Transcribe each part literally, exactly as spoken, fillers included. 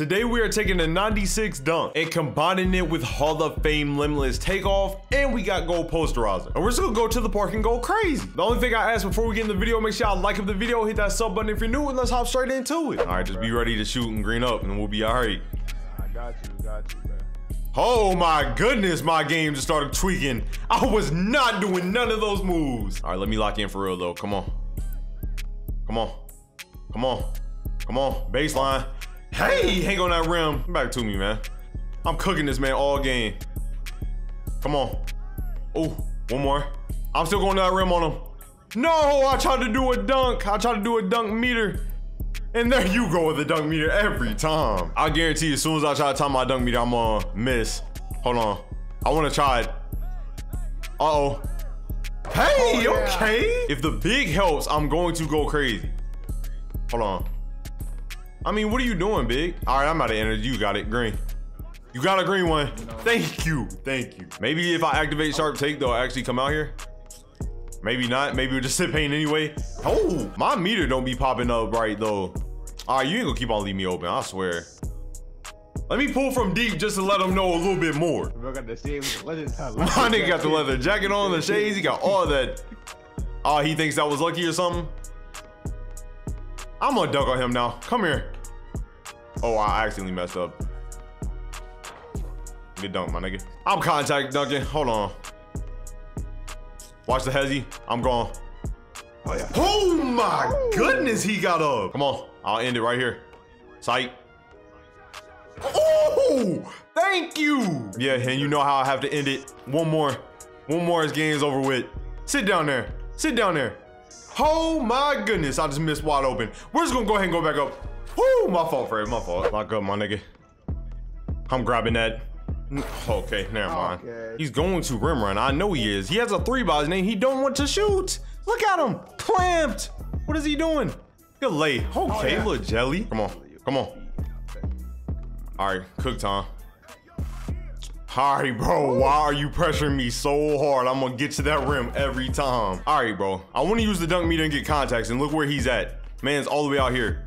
Today we are taking a ninety-six dunk and combining it with Hall of Fame Limitless Takeoff, and we got gold posterizer. And we're just gonna go to the park and go crazy. The only thing I ask before we get in the video, make sure y'all like up the video, hit that sub button if you're new, and let's hop straight into it. All right, just be ready to shoot and green up and we'll be all right. I got you, got you, man. Oh my goodness, my game just started tweaking. I was not doing none of those moves. All right, let me lock in for real though. Come on. Come on. Come on. Come on. Baseline. Hey, hang on that rim. Come back to me, man. I'm cooking this man all game. Come on. Oh, one more. I'm still going to that rim on him. No, I tried to do a dunk. I tried to do a dunk meter. And there you go with the dunk meter every time. I guarantee you, as soon as I try to time my dunk meter, I'm gonna miss. Hold on. I wanna try it. Uh-oh. Hey, oh, yeah. Okay. If the big helps, I'm going to go crazy. Hold on. I mean, what are you doing, big? All right, I'm out of energy. You got it, green. You got a green one. No. Thank you, thank you. Maybe if I activate sharp take, they'll actually come out here. Maybe not, maybe we'll just sit pain anyway. Oh, my meter don't be popping up right though. All right, you ain't gonna keep on leaving me open, I swear. Let me pull from deep just to let them know a little bit more. My nigga got the leather jacket on, the shades, he got all that. Oh, he thinks that was lucky or something? I'm gonna dunk on him now, come here. Oh, I accidentally messed up. Good dunk, my nigga. I'm contact dunking, hold on. Watch the hezzy. I'm gone. Oh, yeah. Oh my Ooh. Goodness, he got up. Come on, I'll end it right here. Sight. Oh, thank you. Yeah, and you know how I have to end it. One more. One more, his game's over with. Sit down there. Sit down there. Oh my goodness, I just missed wide open. We're just gonna go ahead and go back up. Oh, my fault, Fred, my fault. Lock up, my nigga. I'm grabbing that. Okay, never mind. Okay. He's going to rim run. I know he is. He has a three by his name. He don't want to shoot. Look at him. Clamped. What is he doing? Good lay. Okay, oh, yeah. Little jelly. Come on. Come on. All right, cook time. All right, bro. Why are you pressuring me so hard? I'm going to get to that rim every time. All right, bro. I want to use the dunk meter and get contacts, and look where he's at. Man's all the way out here.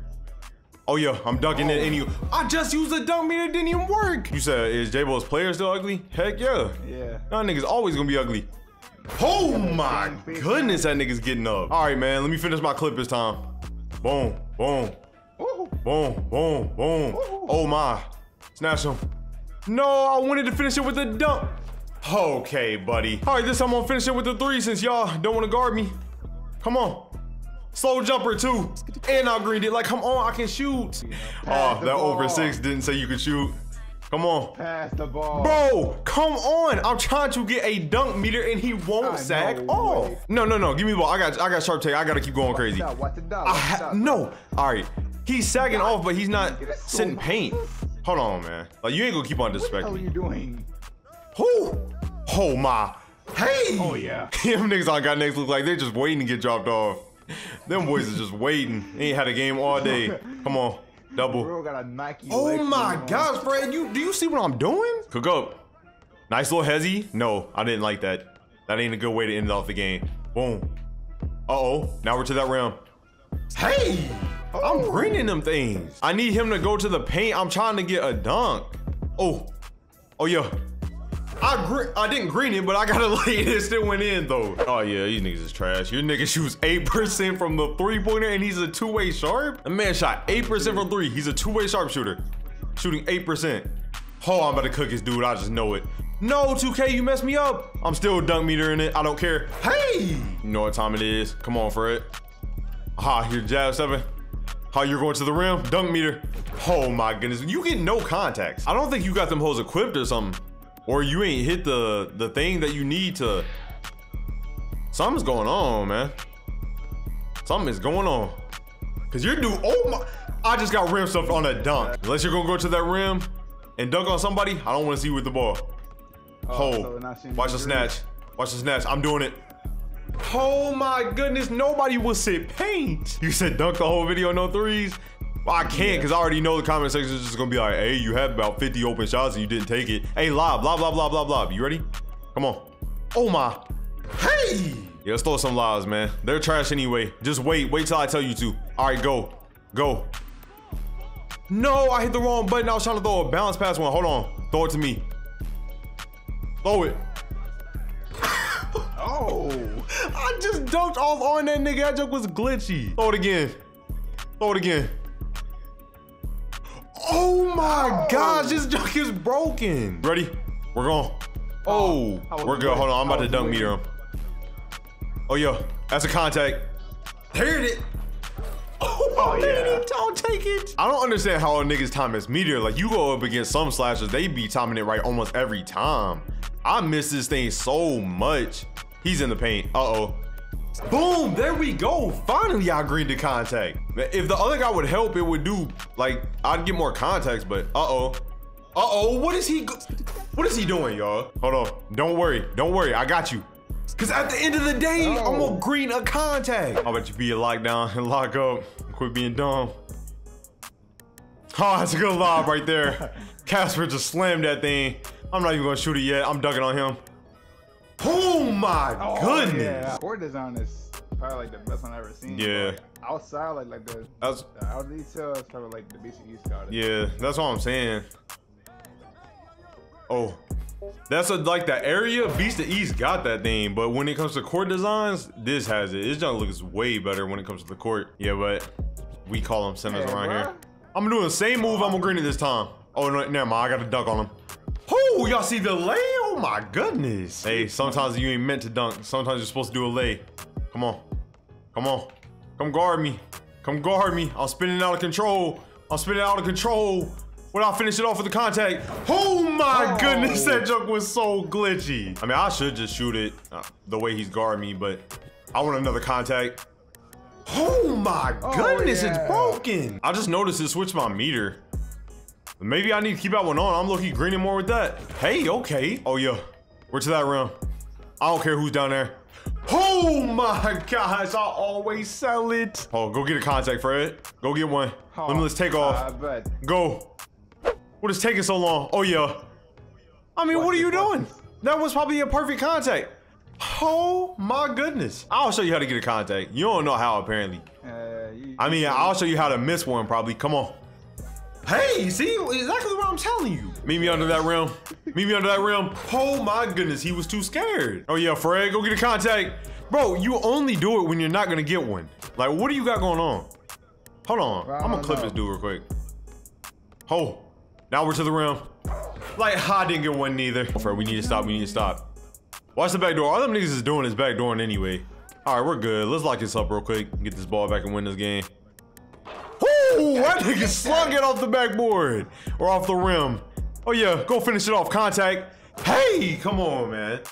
Oh yeah, I'm dunking it in you. I just used a dunk meter, it didn't even work. You said, is J-Bo's player still ugly? Heck yeah. Yeah. That nigga's always gonna be ugly. Oh my goodness, that nigga's getting up. All right, man, let me finish my clip this time. Boom, boom, Ooh. boom, boom, boom. Ooh. Oh my, snatch him. No, I wanted to finish it with a dunk. Okay, buddy. All right, this time I'm gonna finish it with a three since y'all don't wanna guard me. Come on. Slow jumper too, and I greened it. Like, come on, I can shoot. Oh, that over six didn't say you could shoot. Come on. Pass the ball. Bro, come on. I'm trying to get a dunk meter and he won't sag off. No, no, no, give me the ball. I got I got sharp take. I gotta keep going crazy. No, all right. He's sagging off, but he's not sitting paint. Hold on, man. Like, you ain't gonna keep on disrespecting me. What are you doing? Who? Oh my. Hey. Oh yeah. Them niggas I got next look like they're just waiting to get dropped off. Them boys is just waiting. They ain't had a game all day. Come on, double. Oh my gosh, Fred, you do you see what I'm doing? Cook up. Nice little hezzy. No, I didn't like that. That ain't a good way to end off the game. Boom. Uh-oh, now we're to that rim. Hey, I'm greening them things. I need him to go to the paint. I'm trying to get a dunk. Oh, oh yeah. I gre I didn't green it, but I got to lay this. It went in though. Oh yeah, these niggas is trash. Your nigga shoots eight percent from the three pointer and he's a two way sharp. The man shot eight percent from three. He's a two way sharpshooter, shooting eight percent. Oh, I'm about to cook his dude. I just know it. No, two K, you messed me up. I'm still dunk meter in it. I don't care. Hey, you know what time it is. Come on, Fred. Ah, your jab seven. How you're going to the rim, dunk meter. Oh my goodness, you get no contacts. I don't think you got them hoes equipped or something. Or you ain't hit the, the thing that you need to. Something's going on, man. Something is going on. Cause you're dude, oh my, I just got rim stuff on a dunk. Unless you're gonna go to that rim and dunk on somebody, I don't wanna see you with the ball. Oh, oh so watch the snatch, watch the snatch, I'm doing it. Oh my goodness, nobody will sit paint. You said dunk the whole video, no threes. Well, I can't because I already know the comment section is just going to be like, hey, you had about fifty open shots and you didn't take it. Hey, lob, lob, lob, lob, lob, lob. You ready? Come on. Oh, my. Hey. Yeah, let's throw some lobs, man. They're trash anyway. Just wait. Wait till I tell you to. All right, go. Go. No, I hit the wrong button. I was trying to throw a bounce pass one. Hold on. Throw it to me. Throw it. Oh. I just dunked off on that nigga. That joke was glitchy. Throw it again. Throw it again. Oh my oh. gosh, this joke is broken. Ready? We're gone. Oh, oh we're good. Doing? Hold on, I'm about to dunk meter him. Oh, yo, that's a contact. Heard it. Oh, oh yeah. Don't take it. I don't understand how a niggas time is meter. Like, you go up against some slashers, they be timing it right almost every time. I miss this thing so much. He's in the paint. Uh-oh. Boom, there we go. Finally, I agreed to contact. If the other guy would help, it would do, like, I'd get more contacts, but uh-oh. Uh-oh, what is he, what is he doing, y'all? Hold on, don't worry, don't worry, I got you. Cause at the end of the day, oh. I'm gonna green a contact. How about you be a lockdown and lock up, quit being dumb. Oh, that's a good lob right there. Casper just slammed that thing. I'm not even gonna shoot it yet, I'm dunking on him. Oh my oh, goodness! Yeah, court design is probably like the best one I've ever seen. Yeah. Like, outside, like like the, that's, the out detail is probably like the B C E scout. Yeah, that's what I'm saying. Oh, that's a, like the area Beast of East got that thing, but when it comes to court designs, this has it. This junk looks way better when it comes to the court. Yeah, but we call them centers hey, around bro. here. I'm doing the same move. I'm gonna green it this time. Oh no, never mind. I got to dunk on him. Oh, y'all see the lay? Oh my goodness. Hey, sometimes you ain't meant to dunk. Sometimes you're supposed to do a lay. Come on. Come on. Come guard me. Come guard me. I'm spinning out of control. I'm spinning out of control. When I finish it off with the contact. Oh my oh. goodness, that junk was so glitchy. I mean, I should just shoot it uh, the way he's guarding me, but I want another contact. Oh my oh, goodness, yeah. It's broken. I just noticed it switched my meter. Maybe I need to keep that one on. I'm low-key greening more with that. Hey, okay. Oh, yeah. We're to that round. I don't care who's down there. Oh, my gosh. I always sell it. Oh, go get a contact, Fred. Go get one. Oh, Limitless takeoff. Uh, go. What is taking so long? Oh, yeah. I mean, what, what are you doing? That was probably a perfect contact. Oh, my goodness. I'll show you how to get a contact. You don't know how, apparently. Uh, you, I mean, you I'll show you how to miss one, probably. Come on. Hey, see, exactly what I'm telling you. Meet me under that rim. Meet me under that rim. Oh my goodness, he was too scared. Oh yeah, Fred, go get a contact. Bro, you only do it when you're not gonna get one. Like, what do you got going on? Hold on, I'm gonna clip this dude real quick. Oh, now we're to the rim. Like, I didn't get one neither. Oh, Fred, we need to stop, we need to stop. Watch the back door. All them niggas is doing is backdooring anyway. All right, we're good. Let's lock this up real quick and get this ball back and win this game. Ooh, that nigga slung it off the backboard or off the rim. Oh yeah, go finish it off, contact. Hey, come on, man.